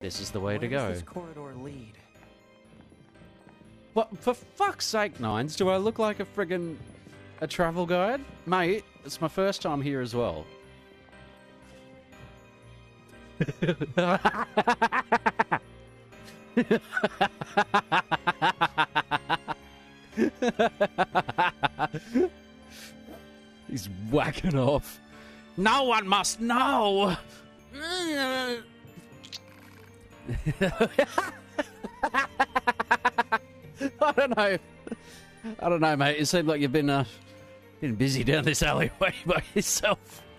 This is the way to go. Where does this corridor lead? What, for fuck's sake, Nines, do I look like a friggin' a travel guide? Mate, it's my first time here as well. He's whacking off. No one must know. I don't know, mate. It seemed like you've been busy down this alleyway by yourself.